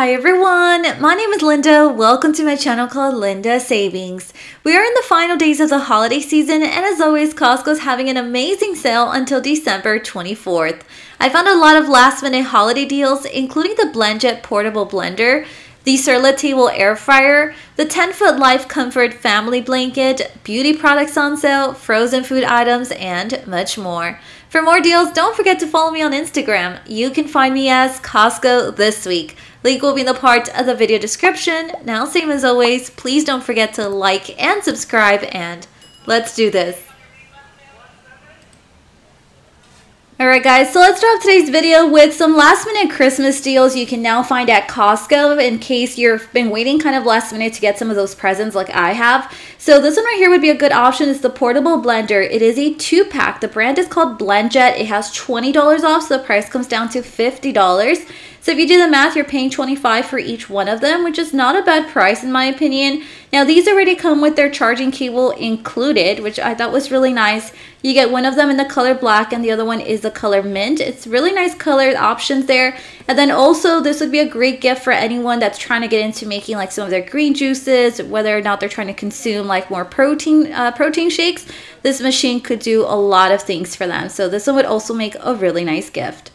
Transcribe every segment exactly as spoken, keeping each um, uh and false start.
Hi everyone, my name is Linda. Welcome to my channel called Linda Savings. We are in the final days of the holiday season, and as always, Costco is having an amazing sale until December twenty-fourth. I found a lot of last minute holiday deals, including the BlendJet portable blender, the Sur La Table air fryer, the ten foot Life Comfort family blanket, beauty products on sale, frozen food items, and much more. For more deals, don't forget to follow me on Instagram. You can find me as Costco This Week. Link will be in the part of the video description. Now, same as always, please don't forget to like and subscribe, and let's do this. Alright guys, so let's start off today's video with some last minute Christmas deals you can now find at Costco in case you've been waiting kind of last minute to get some of those presents like I have. So this one right here would be a good option. It's the portable blender. It is a two pack. The brand is called BlendJet. It has twenty dollars off, so the price comes down to fifty dollars. So if you do the math, you're paying twenty-five dollars for each one of them, which is not a bad price in my opinion. Now these already come with their charging cable included, which I thought was really nice. You get one of them in the color black and the other one is the color mint. It's really nice color options there. And then also this would be a great gift for anyone that's trying to get into making like some of their green juices, whether or not they're trying to consume like more protein, uh, protein shakes. This machine could do a lot of things for them. So this one would also make a really nice gift.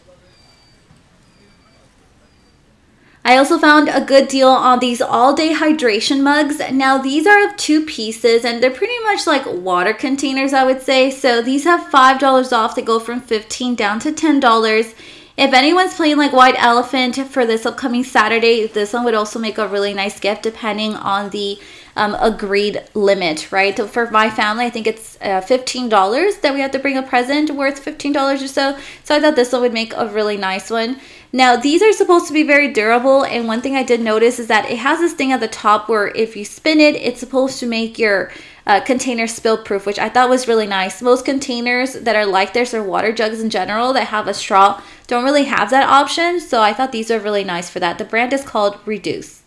I also found a good deal on these all-day hydration mugs. Now these are of two pieces and they're pretty much like water containers, I would say. So these have five dollars off. They go from fifteen dollars down to ten dollars. If anyone's playing like White Elephant for this upcoming Saturday, this one would also make a really nice gift depending on the um, agreed limit, right? So for my family, I think it's uh, fifteen dollars that we have to bring a present worth fifteen dollars or so. So I thought this one would make a really nice one. Now these are supposed to be very durable, and one thing I did notice is that it has this thing at the top where if you spin it, it's supposed to make your uh, container spill proof, which I thought was really nice. Most containers that are like this or water jugs in general that have a straw don't really have that option, so I thought these are really nice for that. The brand is called Reduce.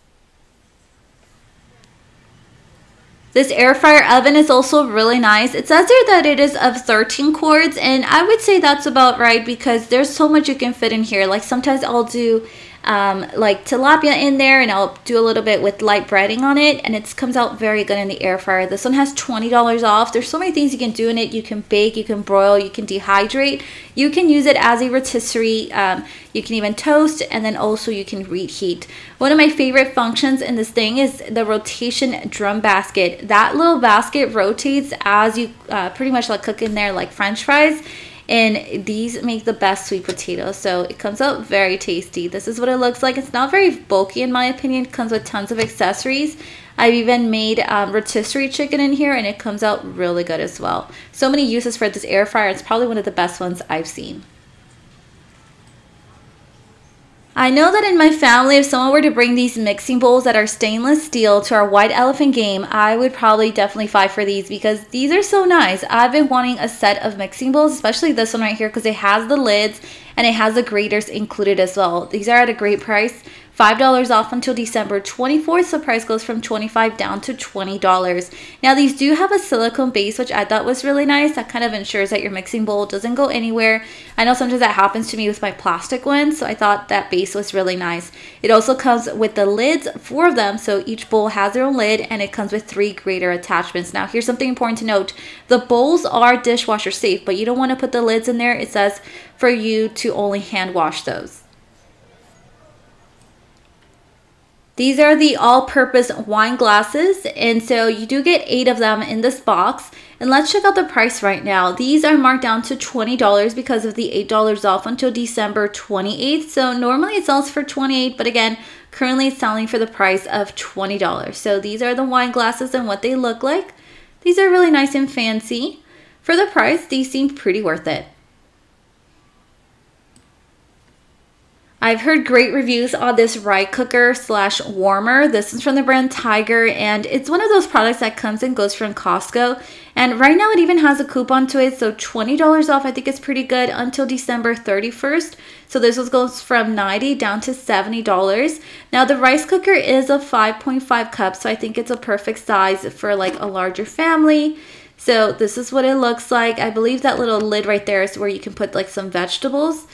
This air fryer oven is also really nice. It says there that it is of thirteen cords, and I would say that's about right because there's so much you can fit in here. Like sometimes I'll do um, like tilapia in there, and I'll do a little bit with light breading on it, and it comes out very good in the air fryer. This one has twenty dollars off. There's so many things you can do in it. You can bake, you can broil, you can dehydrate. You can use it as a rotisserie. Um, you can even toast, and then also you can reheat. One of my favorite functions in this thing is the rotation drum basket. That little basket rotates as you uh, pretty much like cook in there like french fries, and these make the best sweet potatoes, so it comes out very tasty. This is what it looks like. It's not very bulky in my opinion. It comes with tons of accessories. I've even made um, rotisserie chicken in here, and it comes out really good as well. So many uses for this air fryer. It's probably one of the best ones I've seen. I know that in my family, if someone were to bring these mixing bowls that are stainless steel to our White Elephant game, I would probably definitely fight for these because these are so nice. I've been wanting a set of mixing bowls, especially this one right here because it has the lids and it has the graters included as well. These are at a great price. five dollars off until December twenty-fourth. The price goes from twenty-five dollars down to twenty dollars. Now these do have a silicone base, which I thought was really nice. That kind of ensures that your mixing bowl doesn't go anywhere. I know sometimes that happens to me with my plastic ones, so I thought that base was really nice. It also comes with the lids, four of them, so each bowl has their own lid, and it comes with three grater attachments. Now here's something important to note. The bowls are dishwasher safe, but you don't want to put the lids in there. It says for you to only hand wash those. These are the all-purpose wine glasses, and so you do get eight of them in this box. And let's check out the price right now. These are marked down to twenty dollars because of the eight dollars off until December twenty-eighth. So normally it sells for twenty-eight dollars, but again, currently it's selling for the price of twenty dollars. So these are the wine glasses and what they look like. These are really nice and fancy. For the price, these seem pretty worth it. I've heard great reviews on this rye cooker slash warmer. This is from the brand Tiger, and it's one of those products that comes and goes from Costco. And right now it even has a coupon to it, so twenty dollars off. I think it's pretty good until December thirty-first. So this goes from ninety dollars down to seventy dollars. Now the rice cooker is a five point five cup, so I think it's a perfect size for like a larger family. So this is what it looks like. I believe that little lid right there is where you can put like some vegetables.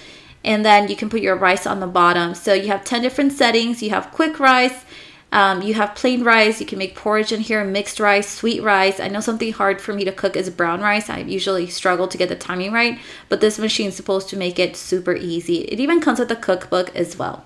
and then you can put your rice on the bottom. So you have ten different settings. You have quick rice, um, you have plain rice, you can make porridge in here, mixed rice, sweet rice. I know something hard for me to cook is brown rice. I usually struggle to get the timing right, but this machine is supposed to make it super easy. It even comes with a cookbook as well.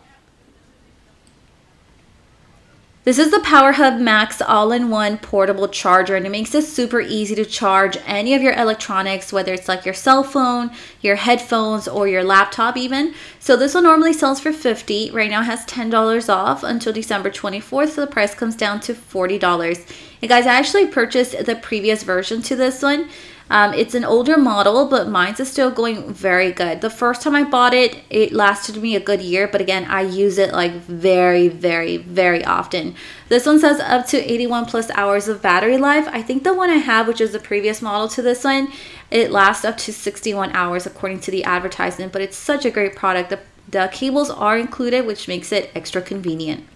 This is the PowerHub Max all-in-one portable charger, and it makes it super easy to charge any of your electronics, whether it's like your cell phone, your headphones, or your laptop even. So this one normally sells for fifty dollars. Right now it has ten dollars off until December twenty-fourth, so the price comes down to forty dollars. And guys, I actually purchased the previous version to this one. Um, it's an older model, but mine's is still going very good. The first time I bought it, it lasted me a good year, but again, I use it like very, very, very often. This one says up to eighty-one plus hours of battery life. I think the one I have, which is the previous model to this one, it lasts up to sixty-one hours according to the advertisement, but it's such a great product. The, the cables are included, which makes it extra convenient.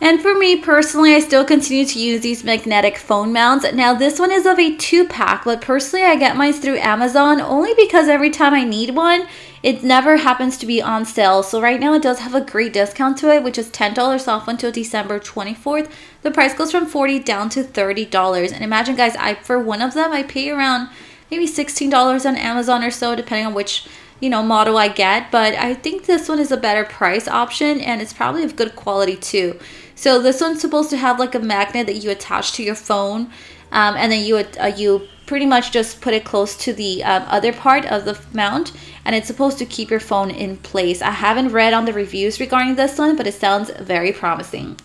And for me personally, I still continue to use these magnetic phone mounts. Now this one is of a two pack, but personally I get mine through Amazon only because every time I need one, it never happens to be on sale. So right now it does have a great discount to it, which is ten dollars off until December twenty-fourth. The price goes from forty dollars down to thirty dollars. And imagine guys, I for one of them, I pay around maybe sixteen dollars on Amazon or so, depending on which you know model I get. But I think this one is a better price option and it's probably of good quality too. So this one's supposed to have like a magnet that you attach to your phone, um, and then you uh, you pretty much just put it close to the um, other part of the mount, and it's supposed to keep your phone in place. I haven't read on the reviews regarding this one, but it sounds very promising.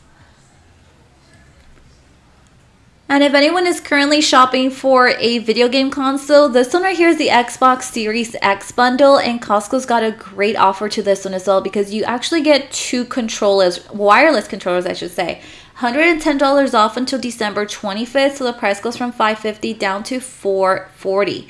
And if anyone is currently shopping for a video game console, this one right here is the Xbox Series X bundle, and Costco's got a great offer to this one as well because you actually get two controllers, wireless controllers I should say, one hundred ten dollars off until December twenty-fifth, so the price goes from five fifty down to four forty.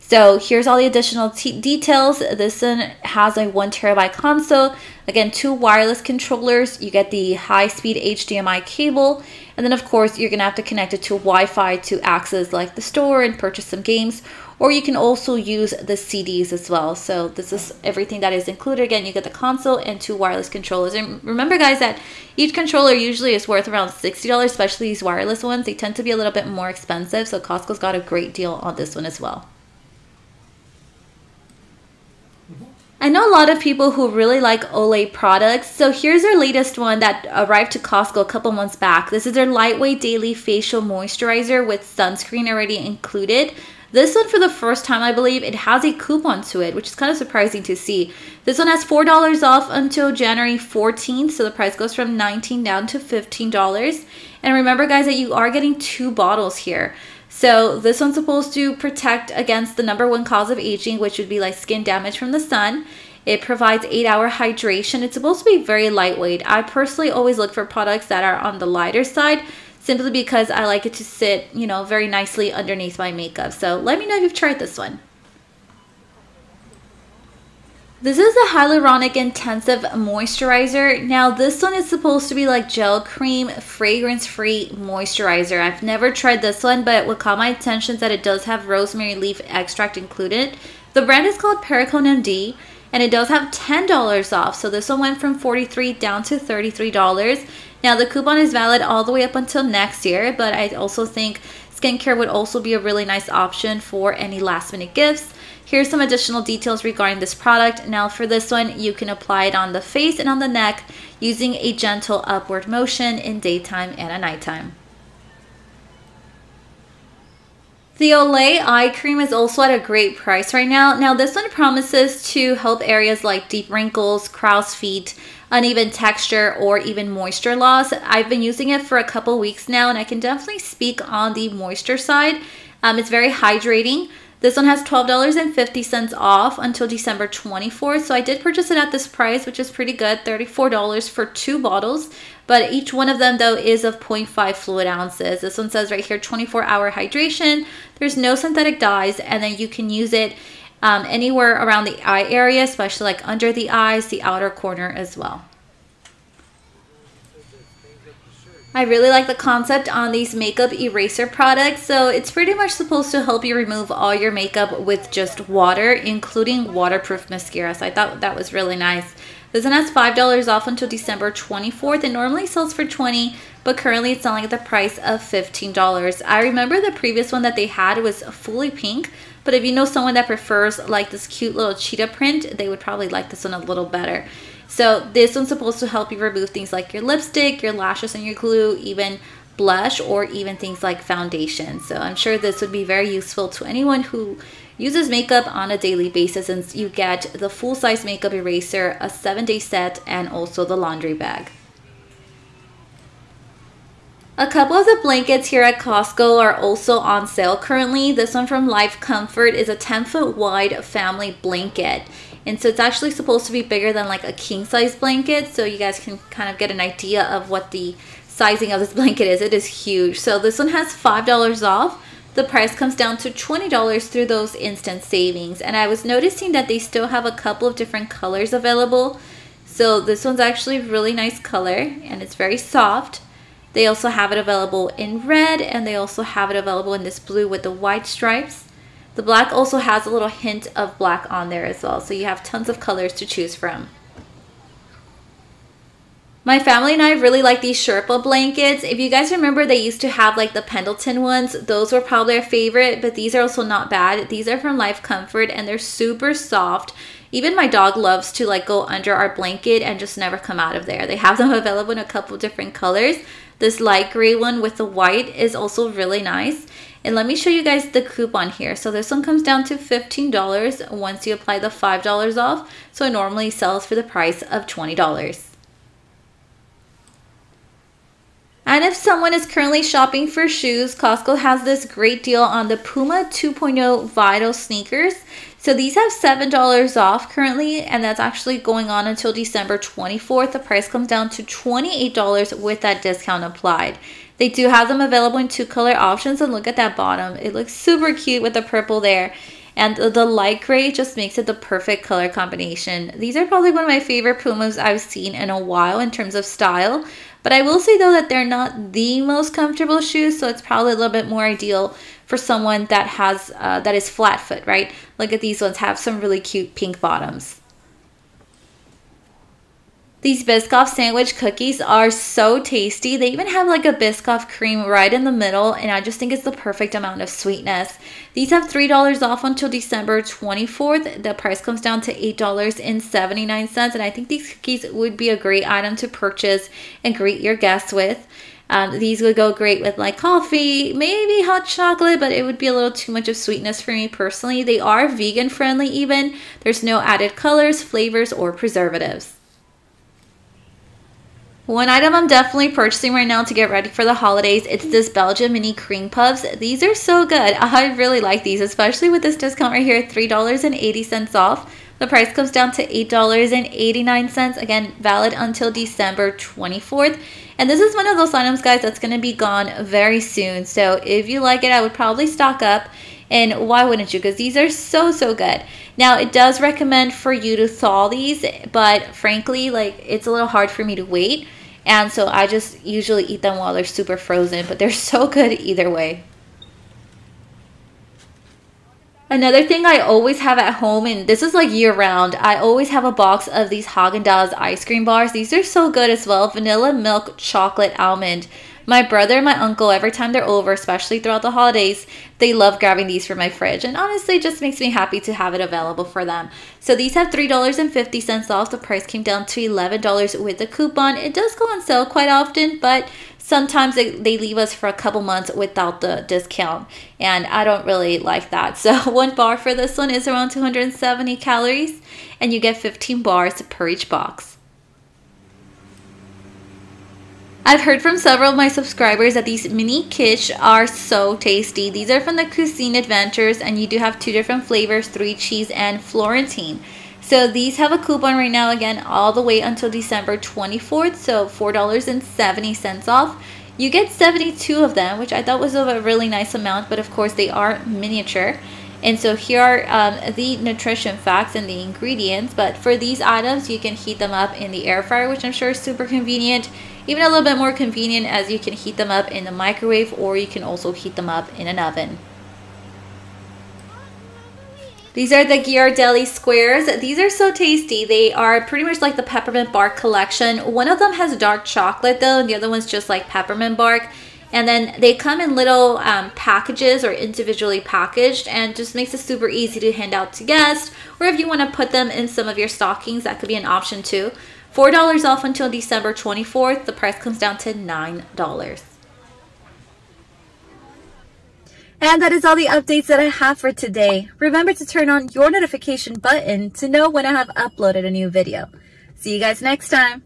So here's all the additional details. This one has a one terabyte console. Again, two wireless controllers. You get the high-speed H D M I cable. And then of course, you're gonna have to connect it to Wi-Fi to access like the store and purchase some games. Or you can also use the C Ds as well. So this is everything that is included. Again, you get the console and two wireless controllers. And remember guys that each controller usually is worth around sixty dollars, especially these wireless ones. They tend to be a little bit more expensive. So Costco's got a great deal on this one as well. I know a lot of people who really like Olay products, so here's their latest one that arrived to Costco a couple months back. This is their lightweight daily facial moisturizer with sunscreen already included. This one, for the first time, I believe, it has a coupon to it, which is kind of surprising to see. This one has four dollars off until January fourteenth, so the price goes from nineteen dollars down to fifteen dollars. And remember, guys, that you are getting two bottles here. So this one's supposed to protect against the number one cause of aging, which would be like skin damage from the sun. It provides eight hour hydration. It's supposed to be very lightweight. I personally always look for products that are on the lighter side simply because I like it to sit, you know, very nicely underneath my makeup. So let me know if you've tried this one. This is a hyaluronic intensive moisturizer. Now this one is supposed to be like gel cream, fragrance free moisturizer. I've never tried this one, but what caught my attention is that it does have rosemary leaf extract included. The brand is called Perricone M D, and it does have ten dollars off. So this one went from forty-three dollars down to thirty-three dollars. Now the coupon is valid all the way up until next year, but I also think skincare would also be a really nice option for any last minute gifts. Here's some additional details regarding this product. Now for this one, you can apply it on the face and on the neck using a gentle upward motion in daytime and at nighttime. The Olay eye cream is also at a great price right now. Now this one promises to help areas like deep wrinkles, crow's feet, uneven texture, or even moisture loss. I've been using it for a couple weeks now and I can definitely speak on the moisture side. Um, it's very hydrating. This one has twelve dollars and fifty cents off until December twenty-fourth. So I did purchase it at this price, which is pretty good, thirty-four dollars for two bottles. But each one of them, though, is of zero point five fluid ounces. This one says right here, twenty-four hour hydration. There's no synthetic dyes, and then you can use it um, anywhere around the eye area, especially like under the eyes, the outer corner as well. I really like the concept on these makeup eraser products, so it's pretty much supposed to help you remove all your makeup with just water, including waterproof mascara. So I thought that was really nice. This one has five dollars off until December twenty-fourth. It normally sells for twenty dollars, but currently it's selling at the price of fifteen dollars. I remember the previous one that they had was fully pink, but if you know someone that prefers like this cute little cheetah print, they would probably like this one a little better. So this one's supposed to help you remove things like your lipstick, your lashes and your glue, even blush, or even things like foundation. So I'm sure this would be very useful to anyone who uses makeup on a daily basis, since you get the full-size makeup eraser, a seven-day set, and also the laundry bag. A couple of the blankets here at Costco are also on sale currently. This one from Life Comfort is a ten foot wide family blanket. And so it's actually supposed to be bigger than like a king size blanket. So you guys can kind of get an idea of what the sizing of this blanket is. It is huge. So this one has five dollars off. The price comes down to twenty dollars through those instant savings. And I was noticing that they still have a couple of different colors available. So this one's actually a really nice color and it's very soft. They also have it available in red, and they also have it available in this blue with the white stripes. The black also has a little hint of black on there as well, so you have tons of colors to choose from. My family and I really like these Sherpa blankets. If you guys remember, they used to have like the Pendleton ones. Those were probably our favorite, but these are also not bad. These are from Life Comfort and they're super soft. Even my dog loves to like go under our blanket and just never come out of there. They have them available in a couple different colors. This light gray one with the white is also really nice. And let me show you guys the coupon here. So this one comes down to fifteen dollars once you apply the five dollars off. So it normally sells for the price of twenty dollars. And if someone is currently shopping for shoes, Costco has this great deal on the Puma two point oh Vital sneakers. So these have seven dollars off currently, and that's actually going on until December twenty-fourth. The price comes down to twenty-eight dollars with that discount applied. They do have them available in two color options, and look at that bottom. It looks super cute with the purple there. And the light gray just makes it the perfect color combination. These are probably one of my favorite Pumas I've seen in a while in terms of style. But I will say though that they're not the most comfortable shoes, so it's probably a little bit more ideal for someone that has uh, that is flat foot, right? Look at these ones, have some really cute pink bottoms. These Biscoff sandwich cookies are so tasty. They even have like a Biscoff cream right in the middle, and I just think it's the perfect amount of sweetness. These have three dollars off until December twenty-fourth. The price comes down to eight dollars and seventy-nine cents, and I think these cookies would be a great item to purchase and greet your guests with. Um, these would go great with like coffee, maybe hot chocolate, but it would be a little too much of sweetness for me personally. They are vegan friendly even. There's no added colors, flavors, or preservatives. One item I'm definitely purchasing right now to get ready for the holidays, it's this Belgian mini cream puffs. These are so good. I really like these, especially with this discount right here, three dollars and eighty cents off. The price comes down to eight dollars and eighty-nine cents, again, valid until December twenty-fourth. And this is one of those items, guys, that's gonna be gone very soon. So if you like it, I would probably stock up. And why wouldn't you? Because these are so, so good. Now, it does recommend for you to thaw these, but frankly, like, it's a little hard for me to wait. And so I just usually eat them while they're super frozen, but they're so good either way. Another thing I always have at home, and this is like year round, I always have a box of these Haagen-Dazs ice cream bars. These are so good as well. Vanilla, milk, chocolate, almond. My brother and my uncle, every time they're over, especially throughout the holidays, they love grabbing these from my fridge. And honestly, it just makes me happy to have it available for them. So these have three dollars and fifty cents off. The price came down to eleven dollars with the coupon. It does go on sale quite often, but sometimes they, they leave us for a couple months without the discount. And I don't really like that. So one bar for this one is around two hundred seventy calories, and you get fifteen bars per each box. I've heard from several of my subscribers that these mini quiche are so tasty. These are from the Cuisine Adventures, and you do have two different flavors, three cheese and Florentine. So these have a coupon right now, again, all the way until December twenty-fourth, so four dollars and seventy cents off. You get seventy-two of them, which I thought was a really nice amount, but of course they are miniature. And so here are um, the nutrition facts and the ingredients. But for these items, you can heat them up in the air fryer, which I'm sure is super convenient. even a little bit more convenient as you can heat them up in the microwave, or you can also heat them up in an oven. These are the Ghirardelli squares. These are so tasty. They are pretty much like the peppermint bark collection. One of them has dark chocolate though, and the other one's just like peppermint bark. And then they come in little um, packages or individually packaged, and just makes it super easy to hand out to guests, or if you want to put them in some of your stockings, that could be an option too. four dollars off until December twenty-fourth. The price comes down to nine dollars. And that is all the updates that I have for today. Remember to turn on your notification button to know when I have uploaded a new video. See you guys next time.